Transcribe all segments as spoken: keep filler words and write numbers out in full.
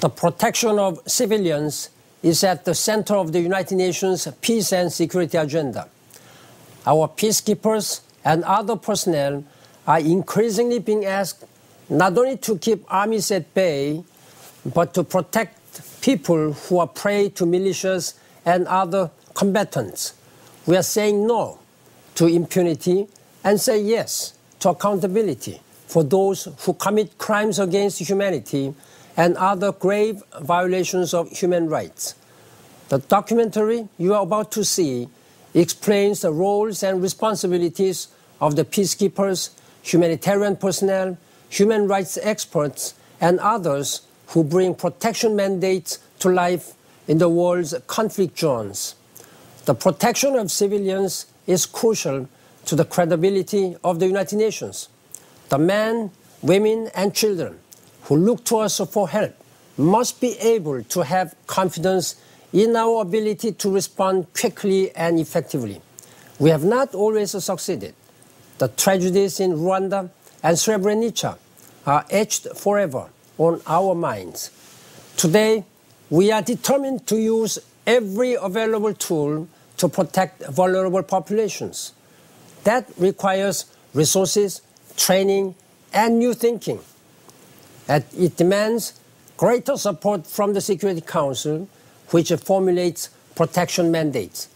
The protection of civilians is at the center of the United Nations peace and security agenda. Our peacekeepers and other personnel are increasingly being asked not only to keep armies at bay, but to protect people who are prey to militias and other combatants. We are saying no to impunity and say yes to accountability for those who commit crimes against humanity and other grave violations of human rights. The documentary you are about to see explains the roles and responsibilities of the peacekeepers, humanitarian personnel, human rights experts, and others who bring protection mandates to life in the world's conflict zones. The protection of civilians is crucial to the credibility of the United Nations. The men, women, and children who look to us for help must be able to have confidence in our ability to respond quickly and effectively. We have not always succeeded. The tragedies in Rwanda and Srebrenica are etched forever on our minds. Today, we are determined to use every available tool to protect vulnerable populations. That requires resources, training, and new thinking. And it demands greater support from the Security Council, which formulates protection mandates.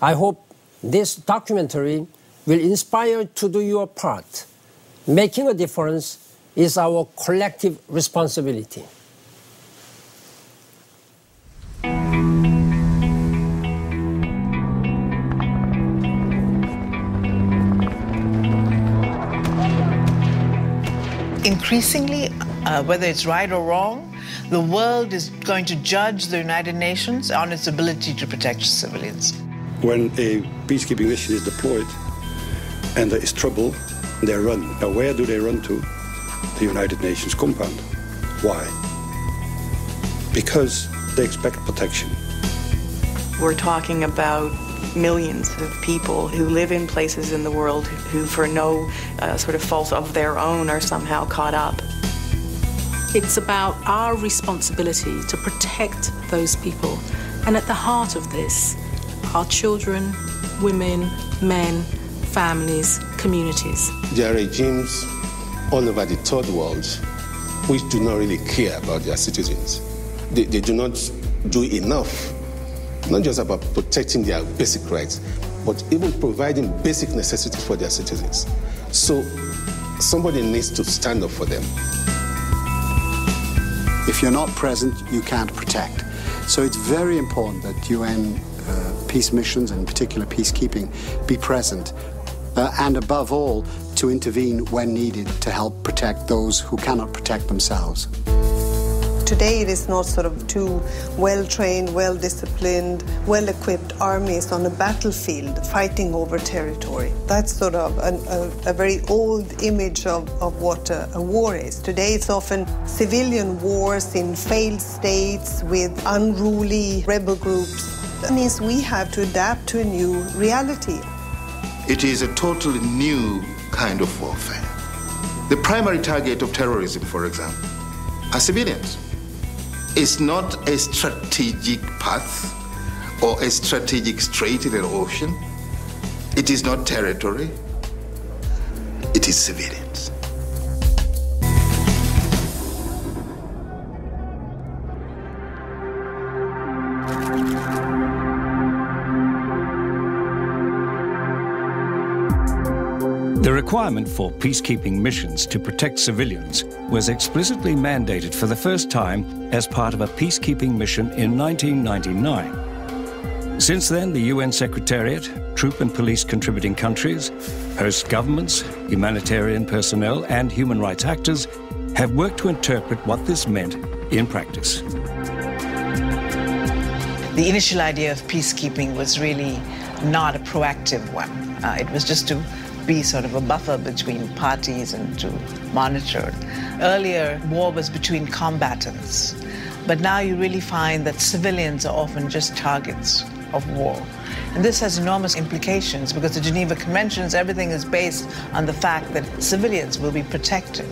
I hope this documentary will inspire to do your part. Making a difference is our collective responsibility. Increasingly, uh, whether it's right or wrong, the world is going to judge the United Nations on its ability to protect civilians. When a peacekeeping mission is deployed and there is trouble, they run. Now, where do they run to? The United Nations compound. Why? Because they expect protection. We're talking about millions of people who live in places in the world who, for no uh, sort of fault of their own, are somehow caught up. It's about our responsibility to protect those people. And at the heart of this are children, women, men, families, communities. There are regimes all over the third world which do not really care about their citizens. They, they do not do enough. Not just about protecting their basic rights, but even providing basic necessities for their citizens. So somebody needs to stand up for them. If you're not present, you can't protect. So it's very important that U N uh, peace missions, and in particular peacekeeping, be present. Uh, and above all, to intervene when needed to help protect those who cannot protect themselves. Today, it is not sort of two well-trained, well-disciplined, well-equipped armies on a battlefield fighting over territory. That's sort of an, a, a very old image of, of what a, a war is. Today, it's often civilian wars in failed states with unruly rebel groups. That means we have to adapt to a new reality. It is a totally new kind of warfare. The primary target of terrorism, for example, are civilians. It's not a strategic path or a strategic strait in an ocean. It is not territory. It is civilians. The requirement for peacekeeping missions to protect civilians was explicitly mandated for the first time as part of a peacekeeping mission in nineteen ninety-nine. Since then, the U N Secretariat, troop and police contributing countries, host governments, humanitarian personnel, and human rights actors have worked to interpret what this meant in practice. The initial idea of peacekeeping was really not a proactive one. Uh, it was just to be sort of a buffer between parties and to monitor. Earlier, war was between combatants, but now you really find that civilians are often just targets of war. And this has enormous implications because the Geneva Conventions, everything is based on the fact that civilians will be protected.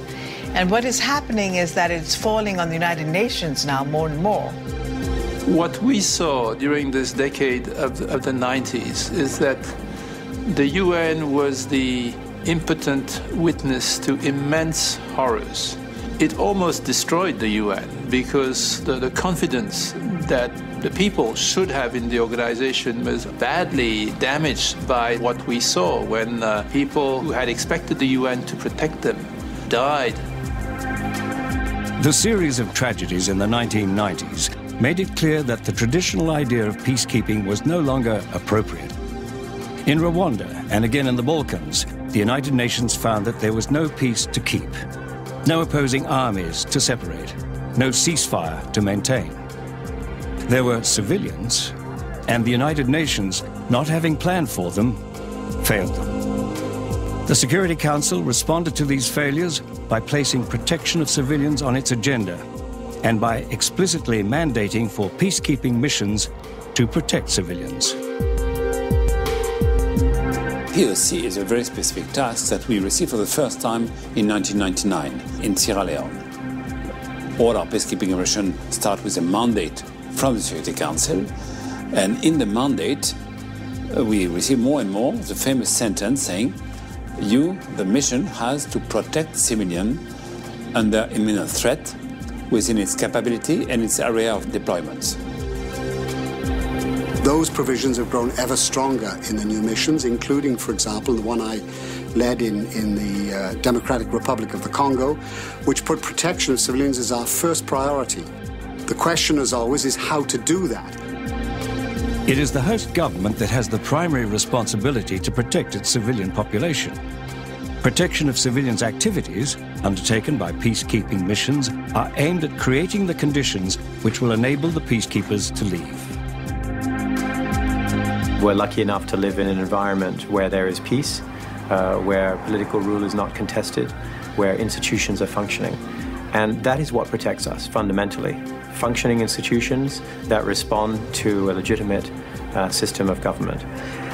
And what is happening is that it's falling on the United Nations now more and more. What we saw during this decade of the, of the nineties is that the U N was the impotent witness to immense horrors. It almost destroyed the U N because the, the confidence that the people should have in the organization was badly damaged by what we saw when uh, people who had expected the U N to protect them died. The series of tragedies in the nineteen nineties made it clear that the traditional idea of peacekeeping was no longer appropriate. In Rwanda and again in the Balkans, the United Nations found that there was no peace to keep, no opposing armies to separate, no ceasefire to maintain. There were civilians, and the United Nations, not having planned for them, failed them. The Security Council responded to these failures by placing protection of civilians on its agenda and by explicitly mandating for peacekeeping missions to protect civilians. P O C is a very specific task that we received for the first time in nineteen ninety-nine in Sierra Leone. All our peacekeeping missions start with a mandate from the Security Council, and in the mandate we receive more and more the famous sentence saying, you, the mission, has to protect civilians under imminent threat within its capability and its area of deployment. Those provisions have grown ever stronger in the new missions, including, for example, the one I led in, in the uh, Democratic Republic of the Congo, which put protection of civilians as our first priority. The question, as always, is how to do that. It is the host government that has the primary responsibility to protect its civilian population. Protection of civilians' activities, undertaken by peacekeeping missions, are aimed at creating the conditions which will enable the peacekeepers to leave. We're lucky enough to live in an environment where there is peace, uh, where political rule is not contested, where institutions are functioning. And that is what protects us, fundamentally. Functioning institutions that respond to a legitimate uh, system of government.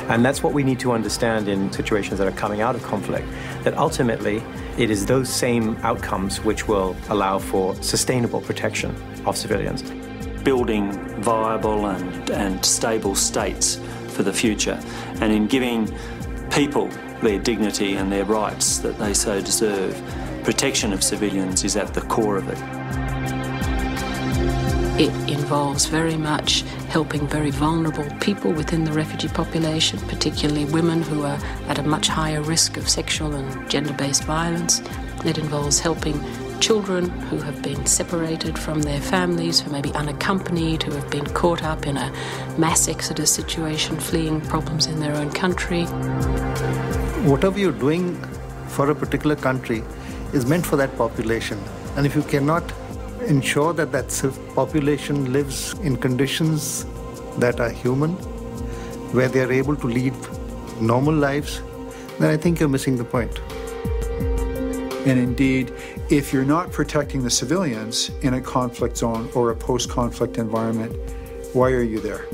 And that's what we need to understand in situations that are coming out of conflict, that ultimately it is those same outcomes which will allow for sustainable protection of civilians. Building viable and, and stable states for the future, and in giving people their dignity and their rights that they so deserve. Protection of civilians is at the core of it. It involves very much helping very vulnerable people within the refugee population, particularly women who are at a much higher risk of sexual and gender-based violence. It involves helping children who have been separated from their families, who may be unaccompanied, who have been caught up in a mass exodus situation, fleeing problems in their own country. Whatever you're doing for a particular country is meant for that population. And if you cannot ensure that that population lives in conditions that are human, where they are able to lead normal lives, then I think you're missing the point. And indeed, if you're not protecting the civilians in a conflict zone or a post-conflict environment, why are you there?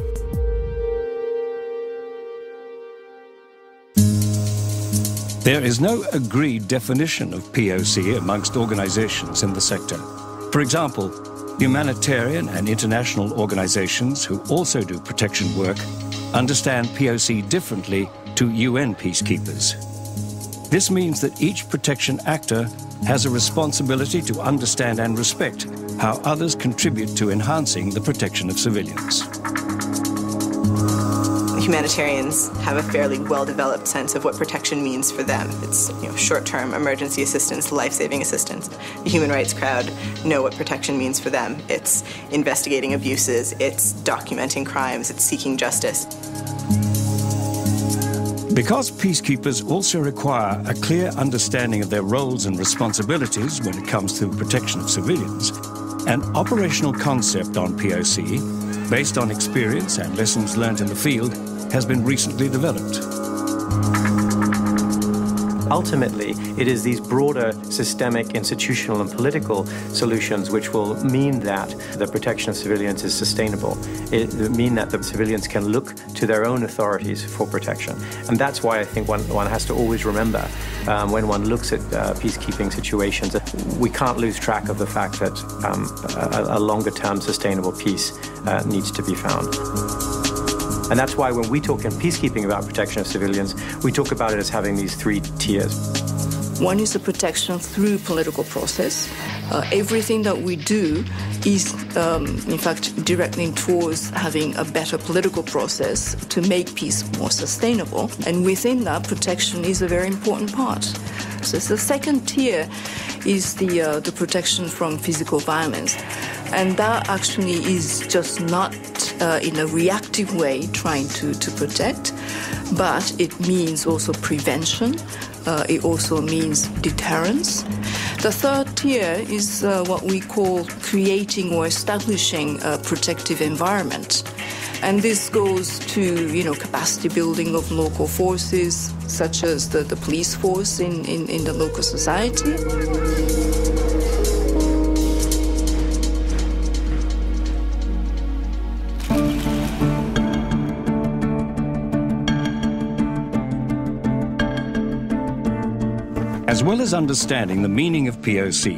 There is no agreed definition of P O C amongst organizations in the sector. For example, humanitarian and international organizations who also do protection work understand P O C differently to U N peacekeepers. This means that each protection actor has a responsibility to understand and respect how others contribute to enhancing the protection of civilians. Humanitarians have a fairly well-developed sense of what protection means for them. It's you know, short-term emergency assistance, life-saving assistance. The human rights crowd know what protection means for them. It's investigating abuses, it's documenting crimes, it's seeking justice. Because peacekeepers also require a clear understanding of their roles and responsibilities when it comes to protection of civilians, an operational concept on P O C, based on experience and lessons learned in the field, has been recently developed. Ultimately, it is these broader systemic, institutional and political solutions which will mean that the protection of civilians is sustainable. It will mean that the civilians can look to their own authorities for protection. And that's why I think one, one has to always remember um, when one looks at uh, peacekeeping situations, that we can't lose track of the fact that um, a, a longer-term sustainable peace uh, needs to be found. And that's why when we talk in peacekeeping about protection of civilians, we talk about it as having these three tiers. One is the protection through political process. Uh, everything that we do is, um, in fact, directly towards having a better political process to make peace more sustainable. And within that, protection is a very important part. So the second tier is the, uh, the protection from physical violence. And that actually is just not uh, in a reactive way trying to, to protect, but it means also prevention. Uh, it also means deterrence. The third tier is uh, what we call creating or establishing a protective environment. And this goes to, you know, capacity building of local forces, such as the, the police force in, in, in the local society. As well as understanding the meaning of P O C,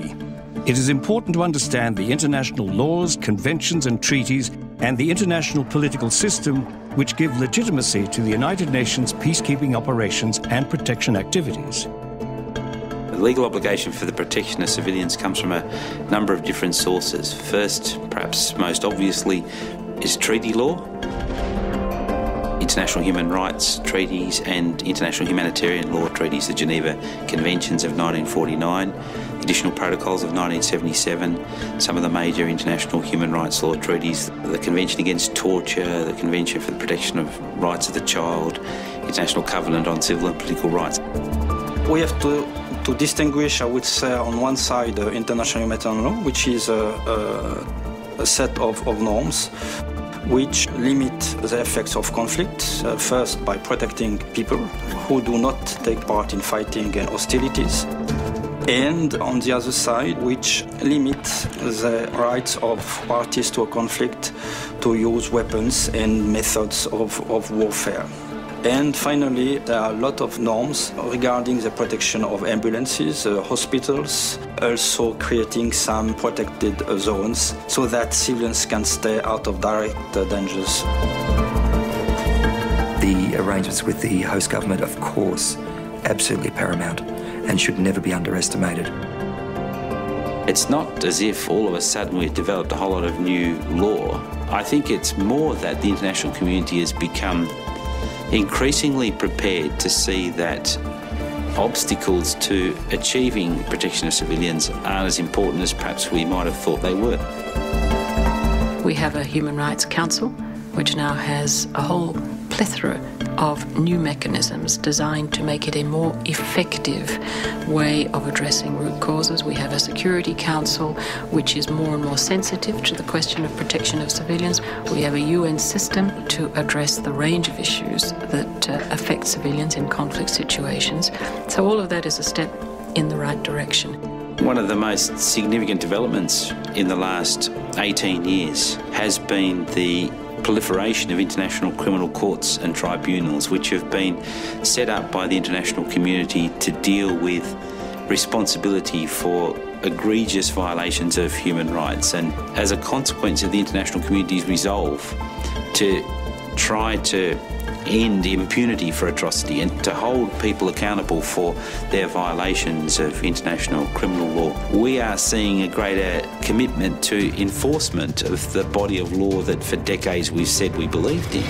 it is important to understand the international laws, conventions and treaties and the international political system which give legitimacy to the United Nations peacekeeping operations and protection activities. The legal obligation for the protection of civilians comes from a number of different sources. First, perhaps most obviously, is treaty law. International human rights treaties and international humanitarian law treaties, the Geneva Conventions of nineteen forty-nine, the additional protocols of nineteen seventy-seven, some of the major international human rights law treaties, the Convention Against Torture, the Convention for the Protection of Rights of the Child, International Covenant on Civil and Political Rights. We have to, to distinguish, I would say, on one side, uh, international humanitarian law, which is a, a, a set of, of norms which limit the effects of conflict, uh, first by protecting people who do not take part in fighting and hostilities, and on the other side, which limit the rights of parties to a conflict to use weapons and methods of, of warfare. And finally, there are a lot of norms regarding the protection of ambulances, uh, hospitals, also creating some protected uh, zones so that civilians can stay out of direct uh, dangers. The arrangements with the host government, of course, absolutely paramount and should never be underestimated. It's not as if all of a sudden we've developed a whole lot of new law. I think it's more that the international community has become increasingly prepared to see that obstacles to achieving protection of civilians aren't as important as perhaps we might have thought they were. We have a Human Rights Council which now has a whole plethora of new mechanisms designed to make it a more effective way of addressing root causes. We have a Security Council which is more and more sensitive to the question of protection of civilians. We have a U N system to address the range of issues that uh, affect civilians in conflict situations. So all of that is a step in the right direction. One of the most significant developments in the last eighteen years has been the proliferation of international criminal courts and tribunals, which have been set up by the international community to deal with responsibility for egregious violations of human rights. And as a consequence of the international community's resolve to try to end impunity for atrocity and to hold people accountable for their violations of international criminal law, we are seeing a greater commitment to enforcement of the body of law that for decades we've said we believed in.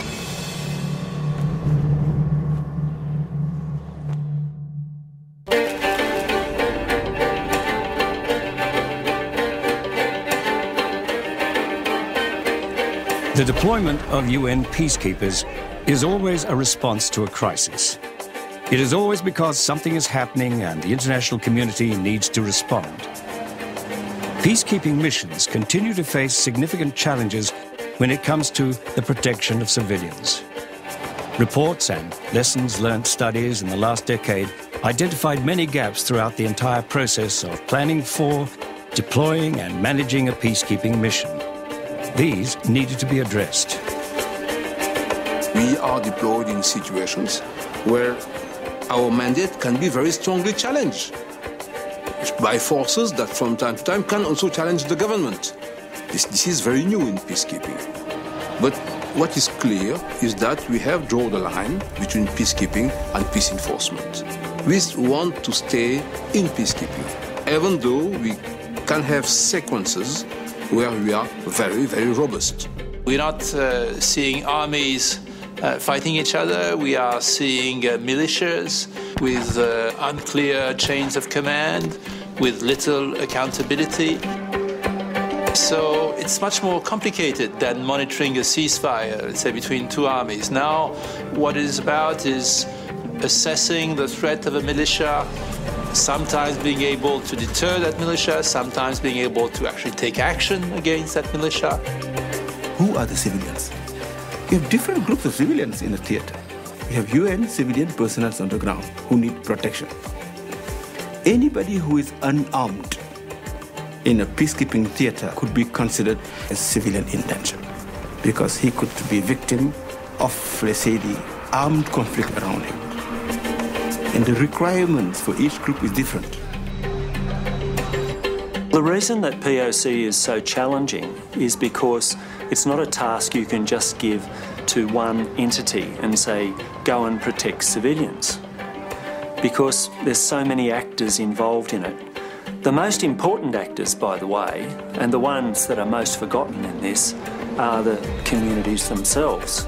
The deployment of U N peacekeepers is always a response to a crisis. It is always because something is happening and the international community needs to respond. Peacekeeping missions continue to face significant challenges when it comes to the protection of civilians. Reports and lessons learned studies in the last decade identified many gaps throughout the entire process of planning for, deploying and managing a peacekeeping mission. These needed to be addressed. We are deployed in situations where our mandate can be very strongly challenged by forces that from time to time can also challenge the government. This, this is very new in peacekeeping. But what is clear is that we have drawn the line between peacekeeping and peace enforcement. We want to stay in peacekeeping, even though we can have sequences where we are very, very robust. We're not uh, seeing armies uh, fighting each other. We are seeing uh, militias with uh, unclear chains of command, with little accountability. So it's much more complicated than monitoring a ceasefire, let's say, between two armies. Now, what it is about is assessing the threat of a militia, sometimes being able to deter that militia, sometimes being able to actually take action against that militia. Who are the civilians? You have different groups of civilians in the theater. You have U N civilian personnel on the ground who need protection. Anybody who is unarmed in a peacekeeping theater could be considered a civilian in danger, because he could be victim of, let's say, the armed conflict around him. And the requirements for each group is different. The reason that P O C is so challenging is because it's not a task you can just give to one entity and say, go and protect civilians, because there's so many actors involved in it. The most important actors, by the way, and the ones that are most forgotten in this, are the communities themselves.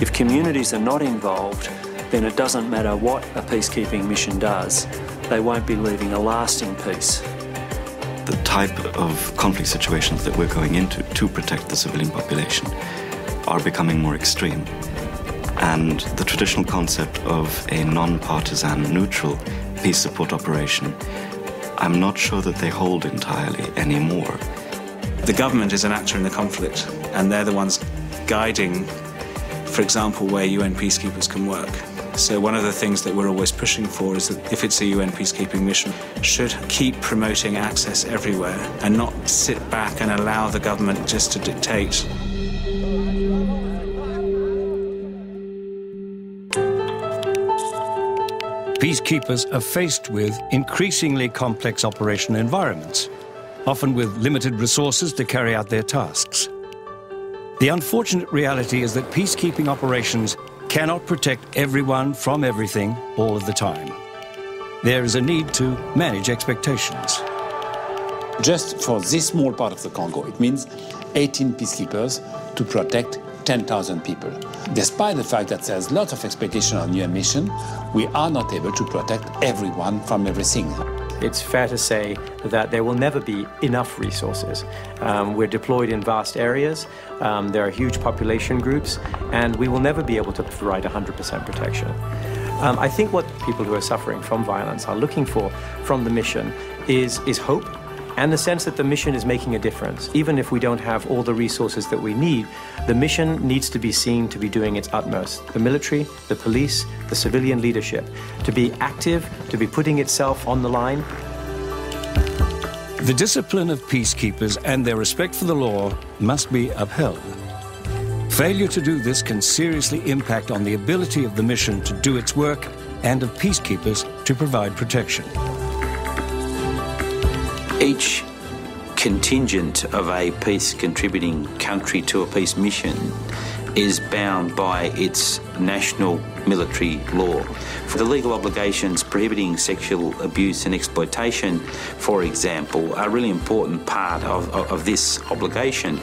If communities are not involved, then it doesn't matter what a peacekeeping mission does. They won't be leaving a lasting peace. The type of conflict situations that we're going into to protect the civilian population are becoming more extreme. And the traditional concept of a non-partisan, neutral peace support operation, I'm not sure that they hold entirely anymore. The government is an actor in the conflict, and they're the ones guiding, for example, where U N peacekeepers can work. So one of the things that we're always pushing for is that if it's a U N peacekeeping mission, should keep promoting access everywhere and not sit back and allow the government just to dictate. Peacekeepers are faced with increasingly complex operational environments, often with limited resources to carry out their tasks. The unfortunate reality is that peacekeeping operations cannot protect everyone from everything all of the time. There is a need to manage expectations. Just for this small part of the Congo, it means eighteen peacekeepers to protect ten thousand people. Despite the fact that there's lots of expectation on U N mission, we are not able to protect everyone from everything. It's fair to say that there will never be enough resources. Um, we're deployed in vast areas, um, there are huge population groups, and we will never be able to provide one hundred percent protection. Um, I think what people who are suffering from violence are looking for from the mission is, is hope, and the sense that the mission is making a difference. Even if we don't have all the resources that we need, the mission needs to be seen to be doing its utmost. The military, the police, the civilian leadership, to be active, to be putting itself on the line. The discipline of peacekeepers and their respect for the law must be upheld. Failure to do this can seriously impact on the ability of the mission to do its work and of peacekeepers to provide protection. Each contingent of a peace-contributing country to a peace mission is bound by its national military law. For the legal obligations prohibiting sexual abuse and exploitation, for example, are a really important part of, of, of this obligation.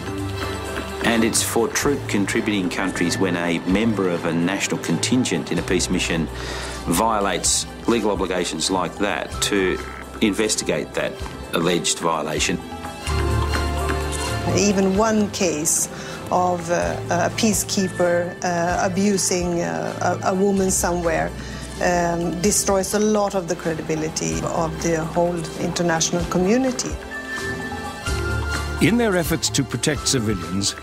And it's for troop contributing countries when a member of a national contingent in a peace mission violates legal obligations like that to investigate that alleged violation. Even one case of uh, a peacekeeper uh, abusing uh, a, a woman somewhere um, destroys a lot of the credibility of the whole international community. In their efforts to protect civilians,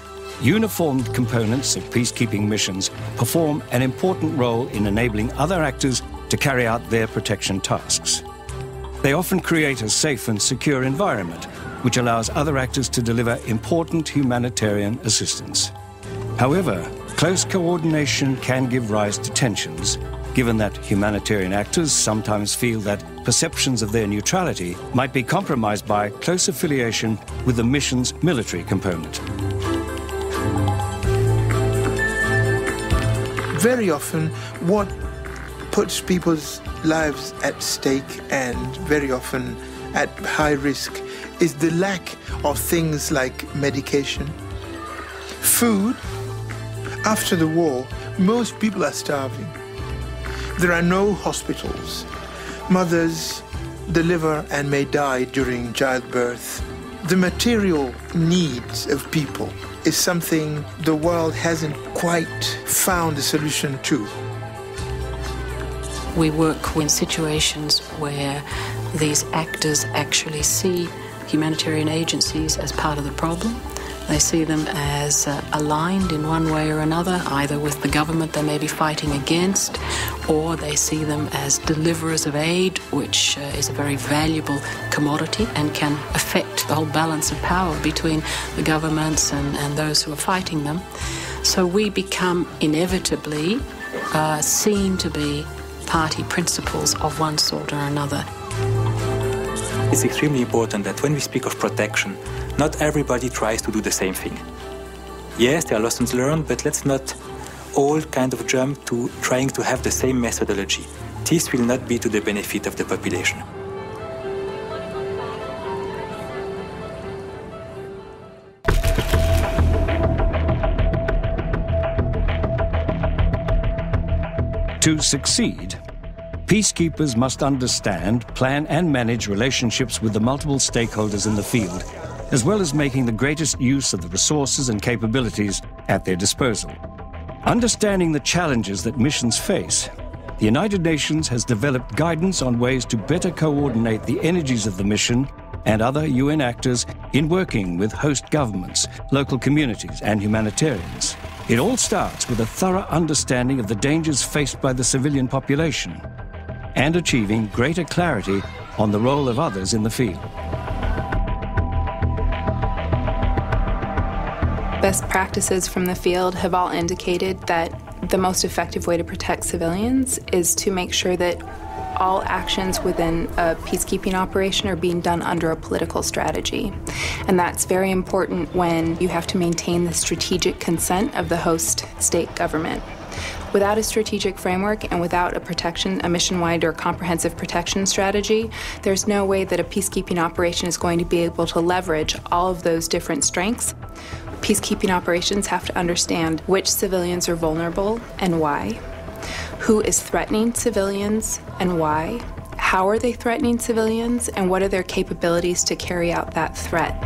Uniformed components of peacekeeping missions perform an important role in enabling other actors to carry out their protection tasks. They often create a safe and secure environment, which allows other actors to deliver important humanitarian assistance. However, close coordination can give rise to tensions, given that humanitarian actors sometimes feel that perceptions of their neutrality might be compromised by close affiliation with the mission's military component. Very often, what puts people's lives at stake and very often at high risk is the lack of things like medication, food. After the war, most people are starving. There are no hospitals. Mothers deliver and may die during childbirth. The material needs of people is something the world hasn't quite found a solution to. We work in situations where these actors actually see humanitarian agencies as part of the problem. They see them as uh, aligned in one way or another, either with the government they may be fighting against, or they see them as deliverers of aid, which uh, is a very valuable commodity and can affect the whole balance of power between the governments and, and those who are fighting them. So we become inevitably uh, seen to be party principles of one sort or another. It's extremely important that when we speak of protection, not everybody tries to do the same thing. Yes, there are lessons learned, but let's not all kind of jump to trying to have the same methodology. This will not be to the benefit of the population. To succeed, peacekeepers must understand, plan and manage relationships with the multiple stakeholders in the field, as well as making the greatest use of the resources and capabilities at their disposal. Understanding the challenges that missions face, the United Nations has developed guidance on ways to better coordinate the energies of the mission and other U N actors in working with host governments, local communities and humanitarians. It all starts with a thorough understanding of the dangers faced by the civilian population and achieving greater clarity on the role of others in the field. Best practices from the field have all indicated that the most effective way to protect civilians is to make sure that all actions within a peacekeeping operation are being done under a political strategy. And that's very important when you have to maintain the strategic consent of the host state government. Without a strategic framework and without a protection, a mission-wide or comprehensive protection strategy, there's no way that a peacekeeping operation is going to be able to leverage all of those different strengths. Peacekeeping operations have to understand which civilians are vulnerable and why, who is threatening civilians and why, how are they threatening civilians, and what are their capabilities to carry out that threat.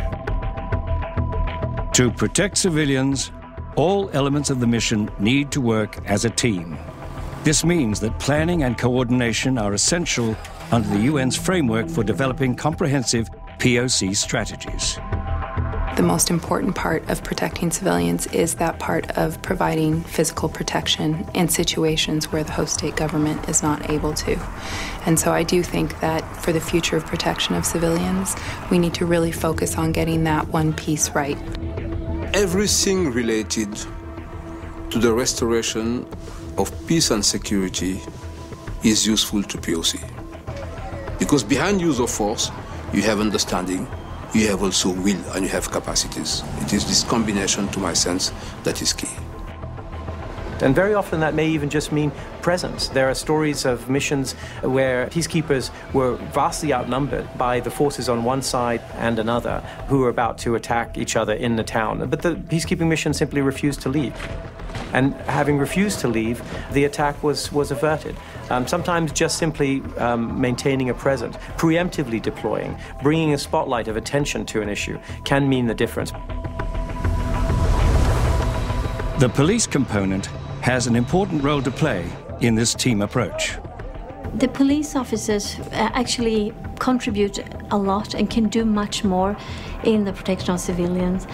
To protect civilians, all elements of the mission need to work as a team. This means that planning and coordination are essential under the U N's framework for developing comprehensive P O C strategies. The most important part of protecting civilians is that part of providing physical protection in situations where the host state government is not able to. And so I do think that for the future of protection of civilians, we need to really focus on getting that one piece right. Everything related to the restoration of peace and security is useful to P O C. Because behind use of force, you have understanding, you have also will, and you have capacities. It is this combination, to my sense, that is key. And very often that may even just mean presence. There are stories of missions where peacekeepers were vastly outnumbered by the forces on one side and another who were about to attack each other in the town. But the peacekeeping mission simply refused to leave. And having refused to leave, the attack was, was averted. Um, sometimes just simply um, maintaining a presence, preemptively deploying, bringing a spotlight of attention to an issue can mean the difference. The police component has an important role to play in this team approach. The police officers actually contribute a lot and can do much more in the protection of civilians,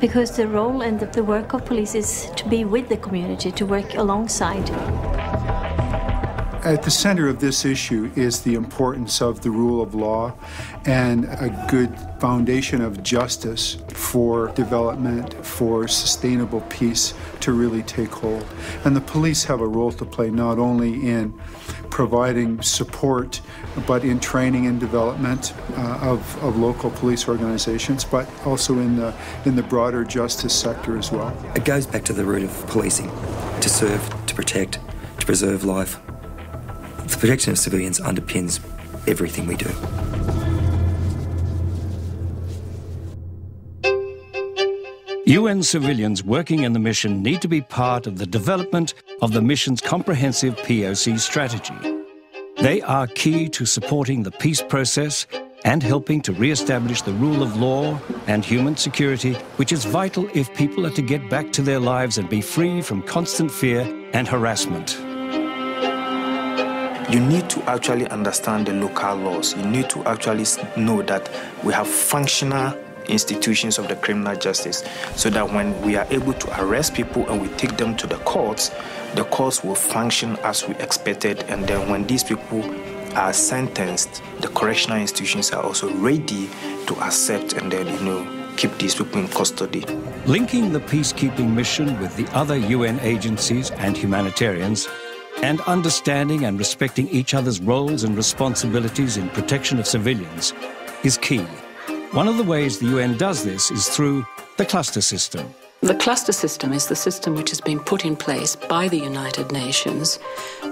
because the role and the work of police is to be with the community, to work alongside. At the center of this issue is the importance of the rule of law and a good foundation of justice for development, for sustainable peace to really take hold. And the police have a role to play not only in providing support, but in training and development uh, of, of local police organizations, but also in the, in the broader justice sector as well. It goes back to the root of policing, to serve, to protect, to preserve life. The protection of civilians underpins everything we do. U N civilians working in the mission need to be part of the development of the mission's comprehensive P O C strategy. They are key to supporting the peace process and helping to re-establish the rule of law and human security, which is vital if people are to get back to their lives and be free from constant fear and harassment. You need to actually understand the local laws. You need to actually know that we have functional institutions of the criminal justice, so that when we are able to arrest people and we take them to the courts, the courts will function as we expected, and then when these people are sentenced, the correctional institutions are also ready to accept and then, you know, keep these people in custody. Linking the peacekeeping mission with the other U N agencies and humanitarians, and understanding and respecting each other's roles and responsibilities in protection of civilians is key. One of the ways the U N does this is through the cluster system. The cluster system is the system which has been put in place by the United Nations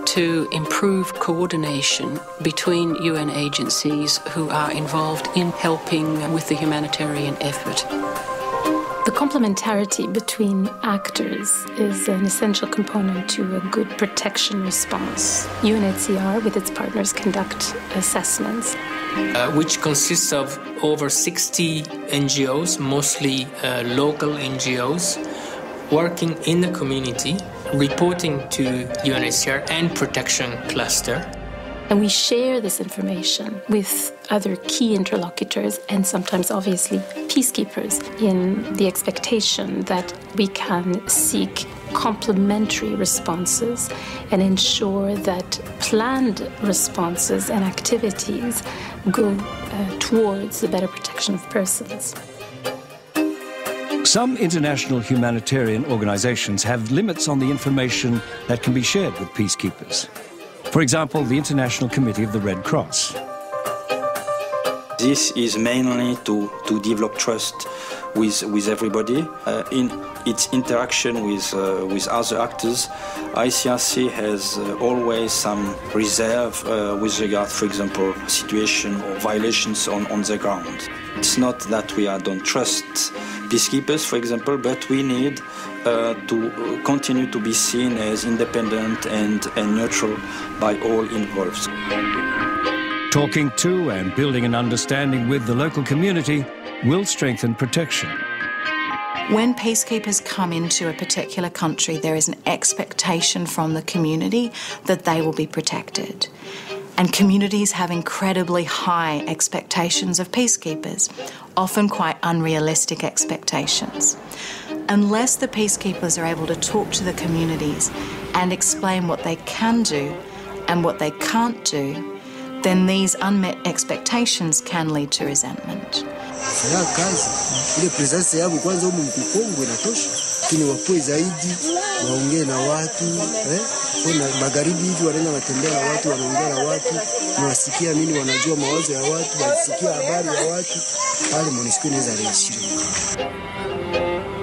to improve coordination between U N agencies who are involved in helping with the humanitarian effort. The complementarity between actors is an essential component to a good protection response. U N H C R, with its partners, conduct assessments. Uh, which consists of over sixty N G Os, mostly uh, local N G Os, working in the community, reporting to U N H C R and Protection Cluster. And we share this information with other key interlocutors and sometimes, obviously, peacekeepers, in the expectation that we can seek complementary responses and ensure that planned responses and activities go uh, towards the better protection of persons. Some international humanitarian organizations have limits on the information that can be shared with peacekeepers. For example, the International Committee of the Red Cross. This is mainly to, to develop trust with, with everybody. Uh, in its interaction with, uh, with other actors, I C R C has uh, always some reserve uh, with regard, for example, situation or violations on, on the ground. It's not that we are, don't trust peacekeepers, for example, but we need uh, to continue to be seen as independent and, and neutral by all involved. Talking to and building an understanding with the local community will strengthen protection. When peacekeepers come into a particular country, there is an expectation from the community that they will be protected. And communities have incredibly high expectations of peacekeepers, often quite unrealistic expectations. Unless the peacekeepers are able to talk to the communities and explain what they can do and what they can't do, then these unmet expectations can lead to resentment.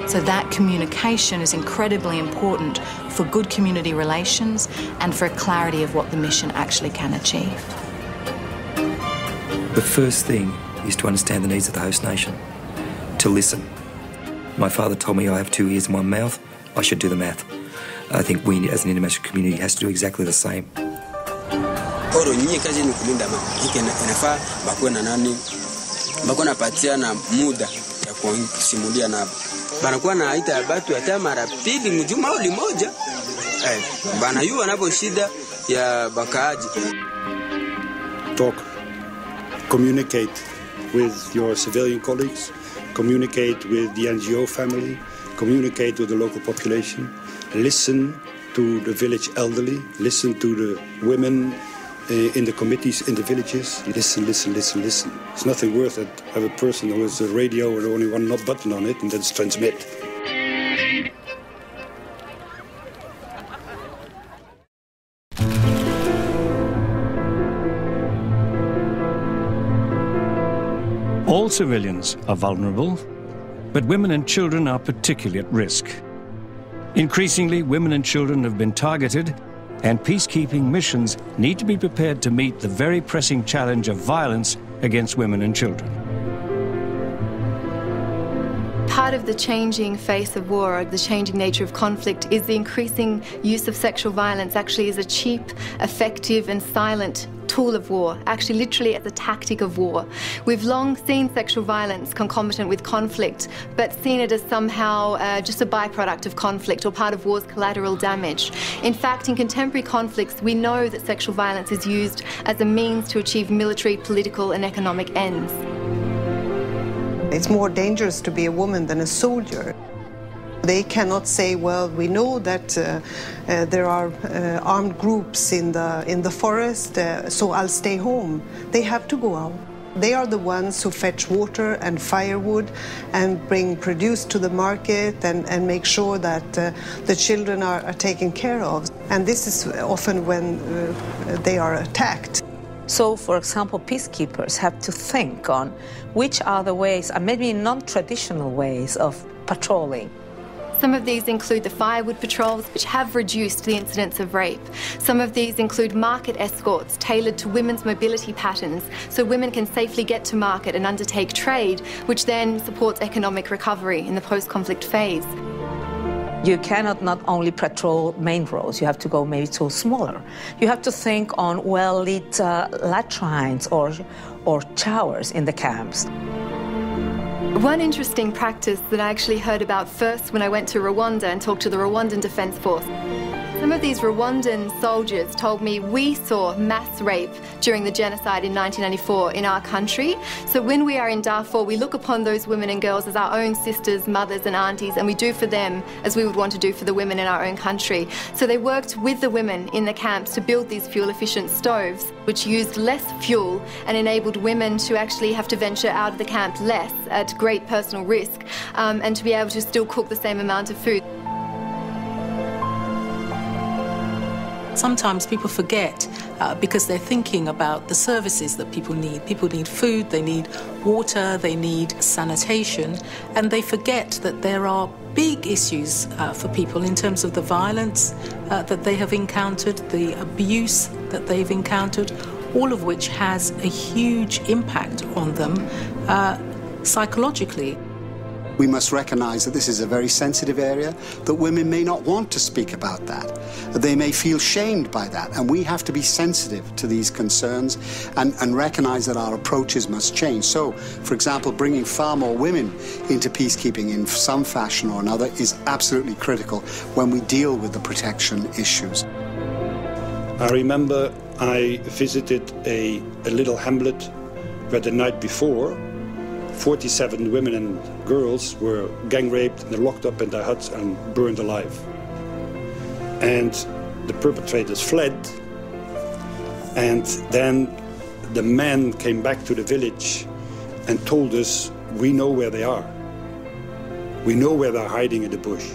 So that communication is incredibly important for good community relations and for a clarity of what the mission actually can achieve. The first thing is to understand the needs of the host nation, to listen. My father told me I have two ears and one mouth, I should do the math. I think we as an international community has to do exactly the same. Talk, communicate, with your civilian colleagues, communicate with the N G O family, communicate with the local population, listen to the village elderly, listen to the women uh, in the committees in the villages. Listen, listen, listen, listen. It's nothing worth it to have a person who has a radio with only one not button on it, and that's transmit. All civilians are vulnerable, but women and children are particularly at risk. Increasingly, women and children have been targeted, and peacekeeping missions need to be prepared to meet the very pressing challenge of violence against women and children. Part of the changing face of war, or the changing nature of conflict, is the increasing use of sexual violence actually as a cheap, effective and silent tool of war, actually literally as a tactic of war. We've long seen sexual violence concomitant with conflict, but seen it as somehow uh, just a byproduct of conflict or part of war's collateral damage. In fact, in contemporary conflicts, we know that sexual violence is used as a means to achieve military, political and economic ends. It's more dangerous to be a woman than a soldier. They cannot say, well, we know that uh, uh, there are uh, armed groups in the, in the forest, uh, so I'll stay home. They have to go out. They are the ones who fetch water and firewood and bring produce to the market and, and make sure that uh, the children are, are taken care of. And this is often when uh, they are attacked. So, for example, peacekeepers have to think on which are the ways, and maybe non-traditional ways, of patrolling. Some of these include the firewood patrols, which have reduced the incidence of rape. Some of these include market escorts tailored to women's mobility patterns, so women can safely get to market and undertake trade, which then supports economic recovery in the post-conflict phase. You cannot not only patrol main roads, you have to go maybe to smaller. You have to think on well-lit uh, latrines or, or showers in the camps. One interesting practice that I actually heard about first when I went to Rwanda and talked to the Rwandan Defence Force. Some of these Rwandan soldiers told me, we saw mass rape during the genocide in nineteen ninety-four in our country. So when we are in Darfur, we look upon those women and girls as our own sisters, mothers and aunties, and we do for them as we would want to do for the women in our own country. So they worked with the women in the camps to build these fuel-efficient stoves, which used less fuel and enabled women to actually have to venture out of the camp less, at great personal risk, um, and to be able to still cook the same amount of food. Sometimes people forget uh, because they're thinking about the services that people need. People need food, they need water, they need sanitation, and they forget that there are big issues uh, for people in terms of the violence uh, that they have encountered, the abuse that they've encountered, all of which has a huge impact on them uh, psychologically. We must recognise that this is a very sensitive area, that women may not want to speak about that. They may feel shamed by that, and we have to be sensitive to these concerns and, and recognise that our approaches must change. So, for example, bringing far more women into peacekeeping in some fashion or another is absolutely critical when we deal with the protection issues. I remember I visited a, a little hamlet where the night before forty-seven women and girls were gang raped and they're locked up in their huts and burned alive. And the perpetrators fled, and then the men came back to the village and told us, we know where they are. We know where they're hiding in the bush.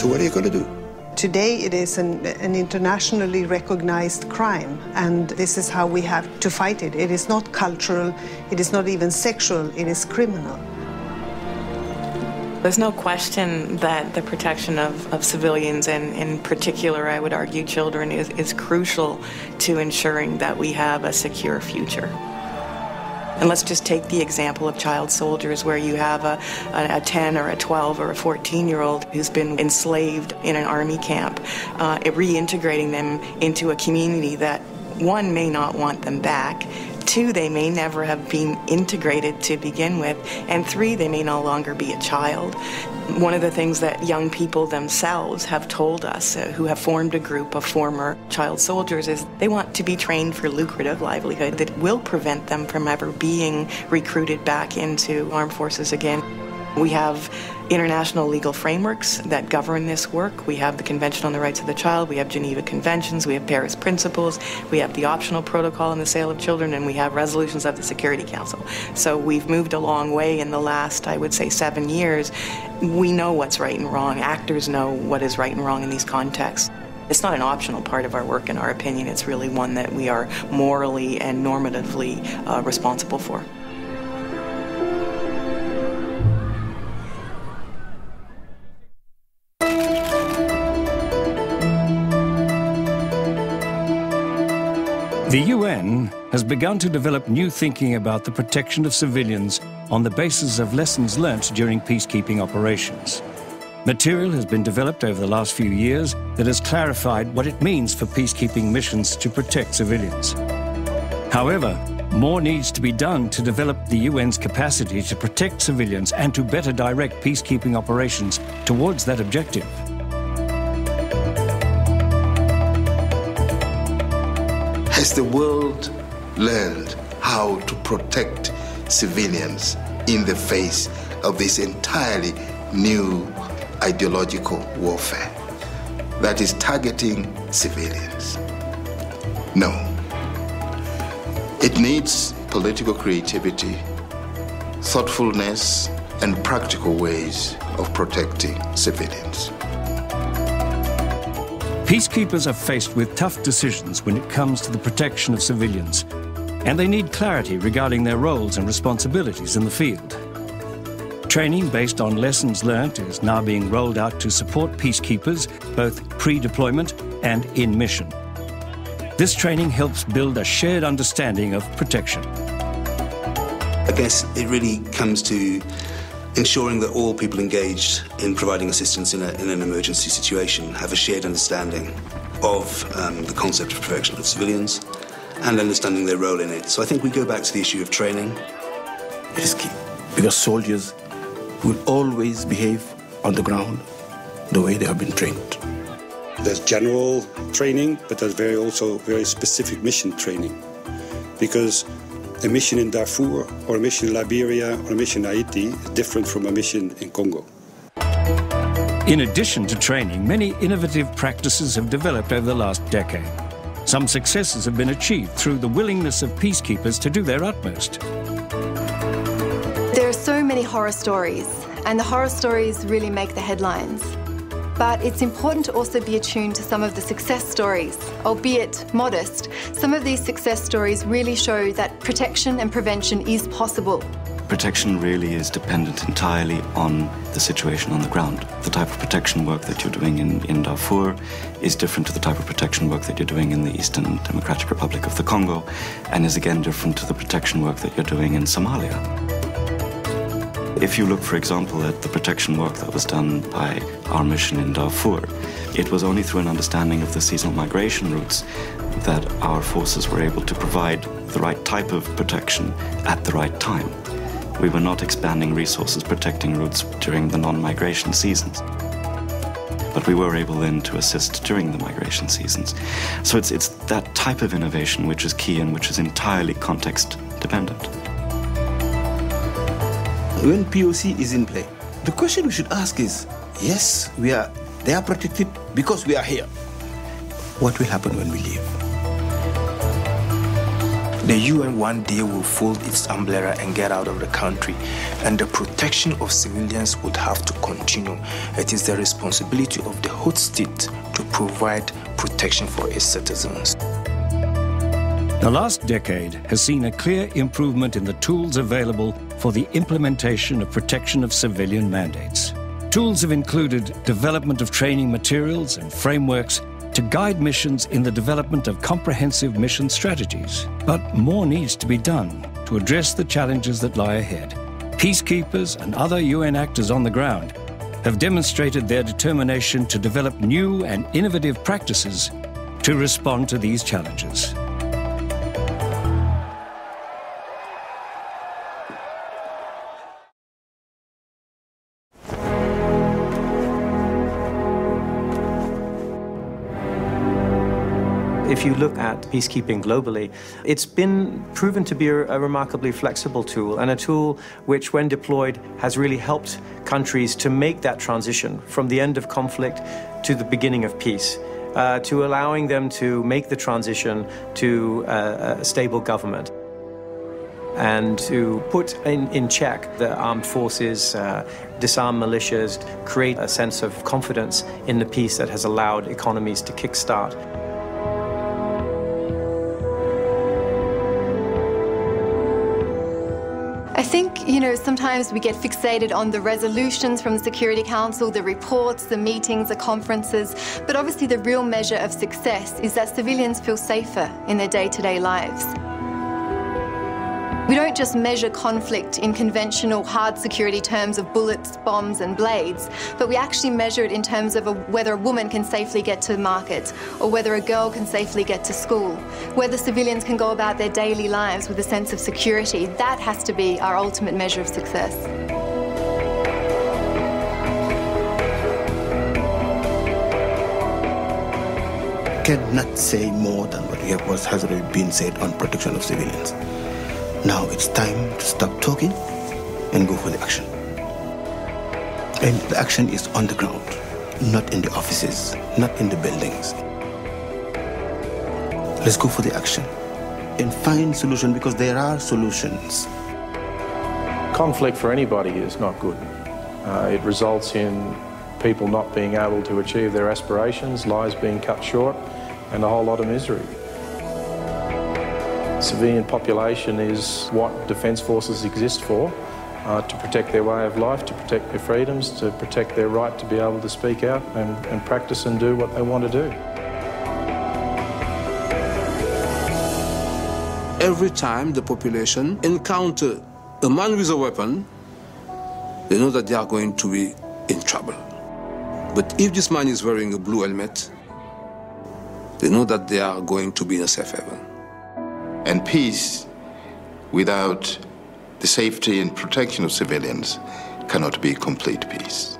So what are you going to do? Today it is an, an internationally recognized crime, and this is how we have to fight it. It is not cultural, it is not even sexual, it is criminal. There's no question that the protection of, of civilians, and in particular, I would argue children, is, is crucial to ensuring that we have a secure future. And let's just take the example of child soldiers, where you have a, a, a ten or a twelve or a fourteen-year-old who's been enslaved in an army camp, uh, reintegrating them into a community that, one, may not want them back, Two, they may never have been integrated to begin with. And three, they may no longer be a child. One of the things that young people themselves have told us, uh, who have formed a group of former child soldiers, is they want to be trained for lucrative livelihood that will prevent them from ever being recruited back into armed forces again. We have international legal frameworks that govern this work. We have the Convention on the Rights of the Child, we have Geneva Conventions, we have Paris Principles, we have the Optional Protocol on the Sale of Children, and we have resolutions of the Security Council. So we've moved a long way in the last, I would say, seven years. We know what's right and wrong. Actors know what is right and wrong in these contexts. It's not an optional part of our work, in our opinion. It's really one that we are morally and normatively uh, responsible for. The U N has begun to develop new thinking about the protection of civilians on the basis of lessons learnt during peacekeeping operations. Material has been developed over the last few years that has clarified what it means for peacekeeping missions to protect civilians. However, more needs to be done to develop the U N's capacity to protect civilians and to better direct peacekeeping operations towards that objective. Has the world learned how to protect civilians in the face of this entirely new ideological warfare that is targeting civilians? No. It needs political creativity, thoughtfulness, and practical ways of protecting civilians. Peacekeepers are faced with tough decisions when it comes to the protection of civilians, and they need clarity regarding their roles and responsibilities in the field. Training based on lessons learnt is now being rolled out to support peacekeepers, both pre-deployment and in mission. This training helps build a shared understanding of protection. I guess it really comes to ensuring that all people engaged in providing assistance in, a, in an emergency situation have a shared understanding of um, the concept of protection of civilians and understanding their role in it. So I think we go back to the issue of training. It is key, because soldiers will always behave on the ground the way they have been trained. There's general training, but there's very also very specific mission training, because a mission in Darfur or a mission in Liberia or a mission in Haiti is different from a mission in Congo. In addition to training, many innovative practices have developed over the last decade. Some successes have been achieved through the willingness of peacekeepers to do their utmost. There are so many horror stories, and the horror stories really make the headlines. But it's important to also be attuned to some of the success stories, albeit modest. Some of these success stories really show that protection and prevention is possible. Protection really is dependent entirely on the situation on the ground. The type of protection work that you're doing in, in Darfur is different to the type of protection work that you're doing in the Eastern Democratic Republic of the Congo, and is again different to the protection work that you're doing in Somalia. If you look, for example, at the protection work that was done by our mission in Darfur, it was only through an understanding of the seasonal migration routes that our forces were able to provide the right type of protection at the right time. We were not expanding resources protecting routes during the non-migration seasons, but we were able then to assist during the migration seasons. So it's, it's that type of innovation which is key and which is entirely context dependent. When P O C is in play, the question we should ask is, yes, we are, they are protected because we are here. What will happen when we leave? The U N one day will fold its umbrella and get out of the country, and the protection of civilians would have to continue. It is the responsibility of the host state to provide protection for its citizens. The last decade has seen a clear improvement in the tools available for the implementation of protection of civilian mandates. Tools have included development of training materials and frameworks to guide missions in the development of comprehensive mission strategies. But more needs to be done to address the challenges that lie ahead. Peacekeepers and other U N actors on the ground have demonstrated their determination to develop new and innovative practices to respond to these challenges. If you look at peacekeeping globally, it's been proven to be a remarkably flexible tool, and a tool which, when deployed, has really helped countries to make that transition from the end of conflict to the beginning of peace, uh, to allowing them to make the transition to uh, a stable government, and to put in, in check the armed forces, uh, disarm militias, create a sense of confidence in the peace that has allowed economies to kickstart. I think, you know, sometimes we get fixated on the resolutions from the Security Council, the reports, the meetings, the conferences, but obviously the real measure of success is that civilians feel safer in their day-to-day lives. We don't just measure conflict in conventional hard security terms of bullets, bombs and blades, but we actually measure it in terms of a, whether a woman can safely get to the market, or whether a girl can safely get to school, whether civilians can go about their daily lives with a sense of security. That has to be our ultimate measure of success. I cannot say more than what has already been said on protection of civilians. Now it's time to stop talking and go for the action. And the action is on the ground, not in the offices, not in the buildings. Let's go for the action and find solution, because there are solutions. Conflict for anybody is not good. Uh, it results in people not being able to achieve their aspirations, lives being cut short, and a whole lot of misery. Civilian population is what defence forces exist for, uh, to protect their way of life, to protect their freedoms, to protect their right to be able to speak out and, and practice and do what they want to do. Every time the population encounter a man with a weapon, they know that they are going to be in trouble. But if this man is wearing a blue helmet, they know that they are going to be in a safe haven. And peace without the safety and protection of civilians cannot be complete peace.